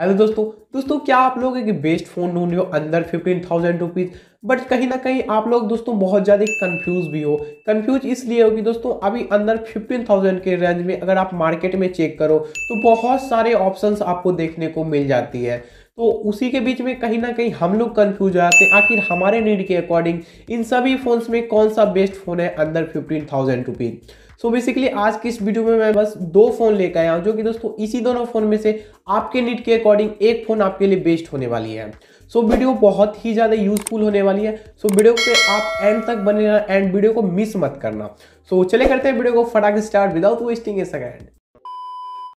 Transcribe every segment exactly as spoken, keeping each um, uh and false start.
Hello दोस्तों दोस्तों क्या आप लोग एक बेस्ट फ़ोन ढूंढ रहे हो अंदर फिफ्टीन थाउजेंड रुपीज़, बट कहीं ना कहीं आप लोग दोस्तों बहुत ज़्यादा कंफ्यूज भी हो। कंफ्यूज इसलिए हो कि दोस्तों अभी अंदर फिफ्टीन थाउजेंड के रेंज में अगर आप मार्केट में चेक करो तो बहुत सारे ऑप्शंस आपको देखने को मिल जाती है। तो उसी के बीच में कहीं ना कहीं हम लोग कंफ्यूज हो जाते हैं, आखिर हमारे नीड के अकॉर्डिंग इन सभी फ़ोन्स में कौन सा बेस्ट फ़ोन है अंदर fifteen thousand rupees. So basically आज की इस वीडियो में मैं बस दो फ़ोन लेकर आया हूँ, जो कि दोस्तों इसी दोनों फ़ोन में से आपके नीड के अकॉर्डिंग एक फ़ोन आपके लिए बेस्ट होने वाली है। सो so, वीडियो बहुत ही ज़्यादा यूजफुल होने वाली है। सो so, वीडियो पे आप एंड तक बने रहना एंड वीडियो को मिस मत करना। सो so, चले करते हैं वीडियो को फटाक से start without wasting a second.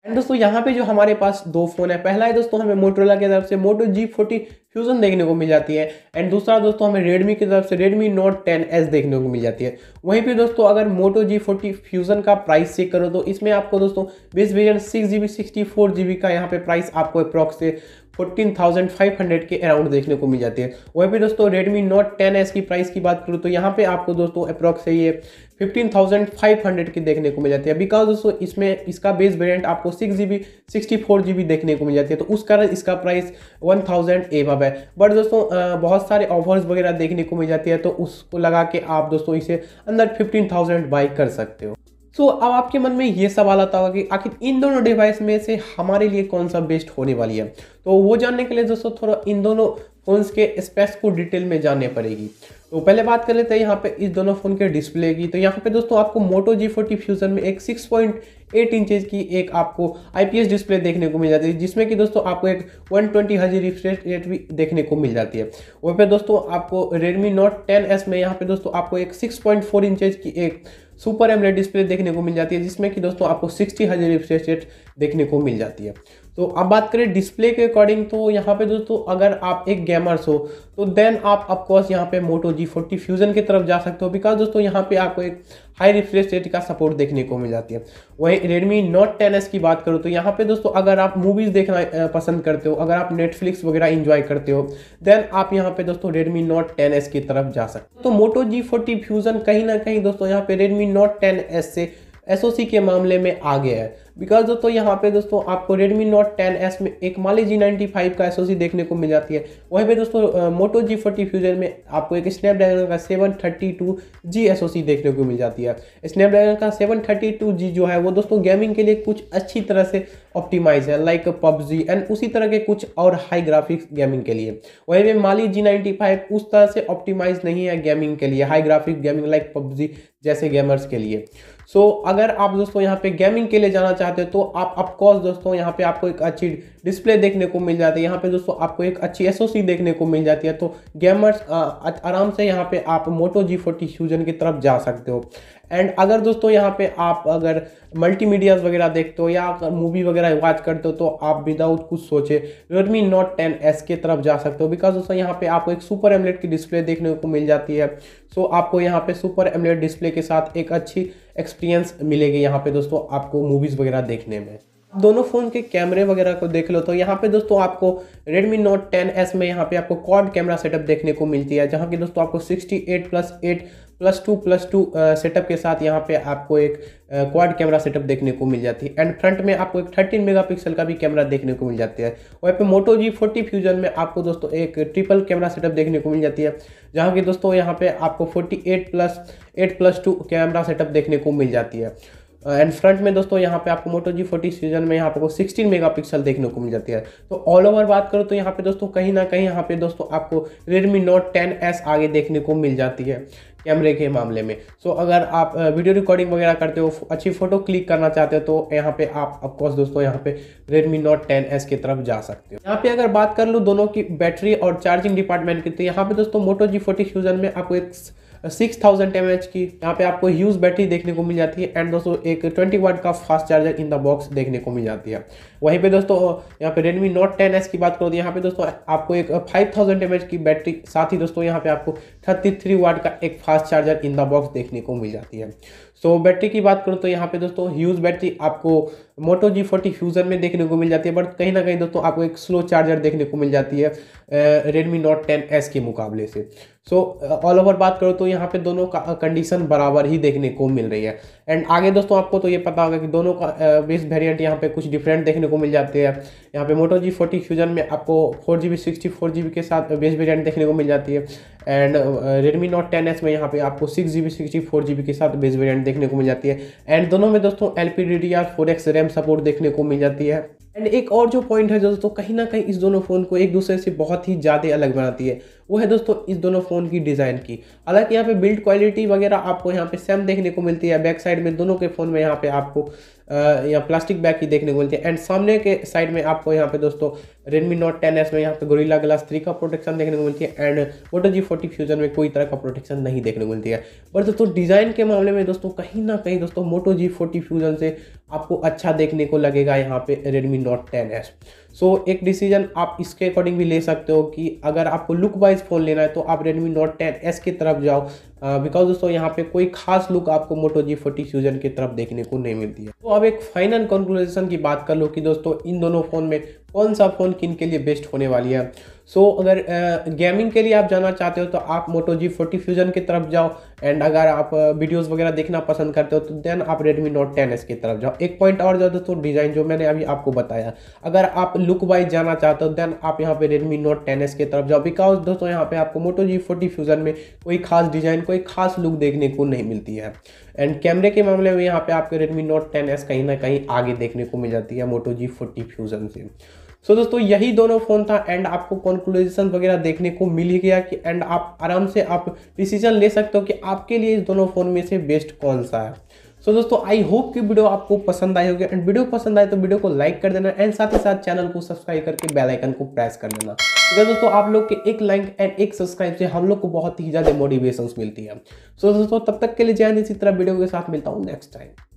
And दोस्तों यहाँ पे जो हमारे पास दो फ़ोन है, पहला है दोस्तों हमें मोटोरोला की तरफ से मोटो जी फोर्टी फ्यूजन देखने को मिल जाती है, एंड दूसरा दोस्तों हमें रेडमी की तरफ से रेडमी नोट टेन एस देखने को मिल जाती है। वहीं पे दोस्तों अगर मोटो जी फोर्टी फ्यूजन का प्राइस चेक करो तो इसमें आपको दोस्तों base variant six G B sixty four G B का यहाँ पे प्राइस आपको अप्रॉक्स से फोर्टीन थाउजेंड फाइव हंड्रेड के अराउंड देखने को मिल जाती है। वहीं पे दोस्तों रेडमी नोट टेन एस की प्राइस की बात करूँ तो यहाँ पे आपको दोस्तों अप्रॉक्स से ये फिफ्टीन थाउजेंड फाइव हंड्रेड की देखने को मिल जाती है, बिकॉज दोस्तों इसमें इसका बेस वेरियंट आपको six G B sixty four G B देखने को मिल जाती है, तो उस कारण इसका प्राइस वन थाउजेंड एबव है। बट दोस्तों बहुत सारे ऑफर्स वगैरह देखने को मिल जाती है, तो उसको लगा के आप दोस्तों इसे अंदर फिफ्टीन थाउजेंड बाई कर सकते हो। सो so, अब आपके मन में ये सवाल आता होगा कि आखिर इन दोनों डिवाइस में से हमारे लिए कौन सा बेस्ट होने वाली है। तो वो जानने के लिए दोस्तों थोड़ा इन दोनों फ़ोन्स के स्पेक्स को डिटेल में जानने पड़ेगी। तो पहले बात कर लेते हैं यहाँ पे इस दोनों फ़ोन के डिस्प्ले की। तो यहाँ पे दोस्तों आपको मोटो जी फोर्टी फ्यूजन में एक सिक्स पॉइंट एट इंचेस की एक आपको आईपीएस डिस्प्ले देखने को मिल जाती है, जिसमें कि दोस्तों आपको एक one twenty hertz refresh rate भी देखने को मिल जाती है। वहीं पे दोस्तों आपको Redmi Note टेन एस में यहाँ पे दोस्तों आपको एक सिक्स पॉइंट फोर इंचेस की एक सुपर एमोलेड डिस्प्ले देखने को मिल जाती है, जिसमें कि दोस्तों आपको सिक्सटी हर्ट्ज रिफ्रेश रेट देखने को मिल जाती है। तो अब बात करें डिस्प्ले के अकॉर्डिंग, तो यहाँ पे दोस्तों अगर आप एक गेमर्स हो तो देन आप ऑफकोर्स यहाँ पे मोटो जी फोर्टी फ्यूजन की तरफ जा सकते हो, बिकॉज दोस्तों यहाँ पे आपको एक हाई रिफ्रेश रेट का सपोर्ट देखने को मिल जाती है। वहीं रेडमी नोट टेन एस की बात करो तो यहाँ पे दोस्तों अगर आप मूवीज़ देखना पसंद करते हो, अगर आप नेटफ्लिक्स वगैरह इंजॉय करते हो, देन आप यहाँ पे दोस्तों रेडमी नोट टेन एस की तरफ जा सकते हो। तो मोटो जी फोर्टी फ्यूजन कहीं ना कहीं दोस्तों यहाँ पे रेडमी नोट टेन एस से एसओसी के मामले में आगे है, बिकॉज दोस्तों यहाँ पे दोस्तों आपको Redmi Note टेन एस में एक माली जी नाइन्टी फाइव का एसओसी देखने को मिल जाती है। वहीं पे दोस्तों Moto जी फोर्टी Fusion में आपको एक Snapdragon का seven thirty two G SoC देखने को मिल जाती है। Snapdragon का सेवन थर्टी टू जी जो है वो दोस्तों गेमिंग के लिए कुछ अच्छी तरह से ऑप्टिमाइज है, लाइक पबजी एंड उसी तरह के कुछ और हाई ग्राफिक्स गेमिंग के लिए। वहीं पे माली जी नाइन्टी फाइव उस तरह से ऑप्टिमाइज नहीं है गेमिंग के लिए, high graphic gaming like PUBG जैसे गेमर्स के लिए। सो so, अगर आप दोस्तों यहाँ पे गेमिंग के लिए जाना चाहते हो तो आप ऑफकोर्स दोस्तों यहाँ पे आपको एक अच्छी डिस्प्ले देखने को मिल जाती है, यहाँ पे दोस्तों आपको एक अच्छी एसओसी देखने को मिल जाती है, तो गेमर्स आराम से यहाँ पे आप मोटो जी फोर्टी फ्यूजन की तरफ जा सकते हो। एंड अगर दोस्तों यहाँ पे आप अगर मल्टीमीडियाज वगैरह देखते हो या अगर मूवी वगैरह वॉच करते हो तो आप विदाउट कुछ सोचे Redmi Note टेन एस के तरफ जा सकते हो, बिकॉज दोस्तों यहाँ पे आपको एक सुपर एमोलेड की डिस्प्ले देखने को मिल जाती है। सो so, आपको यहाँ पे सुपर एमोलेड डिस्प्ले के साथ एक अच्छी एक्सपीरियंस मिलेगी यहाँ पे दोस्तों आपको मूवीज़ वगैरह देखने में। दोनों फ़ोन के कैमरे वगैरह को देख लो तो यहाँ पे दोस्तों आपको Redmi Note टेन एस में यहाँ पे आपको क्वाड कैमरा सेटअप देखने को मिलती है, जहाँ की दोस्तों आपको sixty eight plus eight plus two plus two setup के साथ यहाँ पे आपको एक क्वाड कैमरा सेटअप देखने को मिल जाती है। एंड फ्रंट में आपको एक थर्टीन मेगापिक्सल का भी कैमरा देखने को मिल जाती है। वहीं पे मोटो जी फोर्टी फ्यूजन में आपको दोस्तों एक ट्रिपल कैमरा सेटअप देखने को मिल जाती है, जहाँ की दोस्तों यहाँ पे आपको forty eight plus eight plus two camera setup देखने को मिल जाती है। एंड फ्रंट में दोस्तों यहाँ पे आपको मोटो जी फोर्टी फ्यूजन में यहाँ पे आपको सिक्सटीन मेगापिक्सल देखने को मिल जाती है। तो ऑल ओवर बात करो तो यहाँ पे दोस्तों कहीं ना कहीं यहाँ पे दोस्तों आपको Redmi Note टेन एस आगे देखने को मिल जाती है कैमरे के मामले में। सो so, अगर आप वीडियो रिकॉर्डिंग वगैरह करते हो, अच्छी फ़ोटो क्लिक करना चाहते हो तो यहाँ पे आप ऑफकोर्स दोस्तों यहाँ पे Redmi Note टेन एस की तरफ जा सकते हो। यहाँ पे अगर बात कर लूँ दोनों की बैटरी और चार्जिंग डिपार्टमेंट की, तो यहाँ पे दोस्तों मोटो जी फोर्टी फ्यूजन में आपको एक सिक्स थाउजेंड एम एच की यहाँ पे आपको ह्यूज बैटरी देखने को मिल जाती है, एंड दोस्तों एक ट्वेंटी वाट का fast charger in the box देखने को मिल जाती है। वहीं पे दोस्तों यहाँ पे Redmi Note टेन एस की बात करो तो यहाँ पे दोस्तों आपको एक फाइव थाउजेंड एम एच की बैटरी, साथ ही दोस्तों यहाँ पे आपको थर्टी थ्री वाट का एक fast charger in the box देखने को मिल जाती है। सो बैटरी की बात करूँ तो यहाँ पे दोस्तों ह्यूज बैटरी आपको मोटो जी फोर्टी फ्यूजन में देखने को मिल जाती है, बट कहीं ना कहीं दोस्तों आपको एक स्लो चार्जर देखने को मिल जाती है रेडमी नोट टेन एस के मुकाबले से। सो ऑल ओवर बात करो तो यहाँ पे दोनों का कंडीशन बराबर ही देखने को मिल रही है। एंड आगे दोस्तों आपको तो ये पता होगा कि दोनों का बेस वेरिएंट यहाँ पे कुछ डिफरेंट देखने को मिल जाते हैं। यहाँ पे मोटो जी फोर्टी फ्यूजन में आपको four G B sixty four G B के साथ बेस वेरिएंट देखने को मिल जाती है, and Redmi Note ten S में यहाँ पे आपको six G B sixty four G B के साथ बेस वेरिएंट देखने को मिल जाती है। एंड दोनों में दोस्तों L P D D R four X RAM support देखने को मिल जाती है। एंड एक और जो पॉइंट है दोस्तों कहीं ना कहीं इस दोनों फ़ोन को एक दूसरे से बहुत ही ज़्यादा अलग बनाती है, वो है दोस्तों इस दोनों फ़ोन की डिज़ाइन की। हालांकि यहाँ पे बिल्ड क्वालिटी वगैरह आपको यहाँ पे सेम देखने को मिलती है। बैक साइड में दोनों के फ़ोन में यहाँ पे आपको या प्लास्टिक बैग की देखने को मिलती है, एंड सामने के साइड में आपको यहाँ पे दोस्तों रेडमी नोट टेन एस में यहाँ पे गोरिल्ला ग्लास थ्री का प्रोटेक्शन देखने को मिलती है, and Moto G forty Fusion में कोई तरह का प्रोटेक्शन नहीं देखने को मिलती है। बट दोस्तों डिज़ाइन के मामले में दोस्तों कहीं ना कहीं दोस्तों मोटो जी फोर्टी फ्यूजन से आपको अच्छा देखने को लगेगा यहाँ पे Redmi Note ten S. So एक डिसीजन आप इसके अकॉर्डिंग भी ले सकते हो कि अगर आपको लुक वाइज फ़ोन लेना है तो आप रेडमी नोट टेन एस की तरफ जाओ, बिकॉज uh, दोस्तों यहाँ पे कोई खास लुक आपको मोटो जी फोर्टी फ्यूजन की तरफ देखने को नहीं मिलती है। तो अब एक फाइनल कंक्लूजन की बात कर लो कि दोस्तों इन दोनों फ़ोन में कौन सा फ़ोन किन के लिए बेस्ट होने वाली है। सो so, अगर गेमिंग uh, के लिए आप जाना चाहते हो तो आप मोटो जी फोर्टी फ्यूजन की तरफ जाओ, एंड अगर आप वीडियोस uh, वगैरह देखना पसंद करते हो तो देन आप रेडमी नोट टेन एस की तरफ जाओ। एक पॉइंट और जाओ दोस्तों डिज़ाइन जो मैंने अभी आपको बताया, अगर आप लुक वाइज जाना चाहते हो देन आप यहाँ पे रेडमी नोट टेन एस की तरफ जाओ, बिकॉज दोस्तों यहाँ पे आपको मोटो जी फोर्टी फ्यूजन में कोई खास डिज़ाइन कोई खास लुक देखने को नहीं मिलती है। एंड कैमरे के मामले में यहाँ पे आपके रेडमी नोट टेन एस कहीं ना कहीं आगे देखने को मिल जाती है मोटो जी फोर्टी फ्यूजन से। सो so, दोस्तों यही दोनों फ़ोन था, एंड आपको कंक्लूजन वगैरह देखने को मिल ही गया कि एंड आप आराम से आप डिसीजन ले सकते हो कि आपके लिए इस दोनों फ़ोन में से बेस्ट कौन सा है। सो so, दोस्तों आई होप कि वीडियो आपको पसंद आई होगी, एंड वीडियो पसंद आए तो वीडियो को लाइक कर देना, एंड साथ ही साथ चैनल को सब्सक्राइब करके बेल आइकन को प्रेस कर देना। तो दोस्तों आप लोग के एक लाइक एंड एक सब्सक्राइब से हम लोग को बहुत ही ज़्यादा मोटिवेशंस मिलती है। सो so, दोस्तों तब तक के लिए जय हिंद, इसी तरह वीडियो के साथ मिलता हूँ नेक्स्ट टाइम।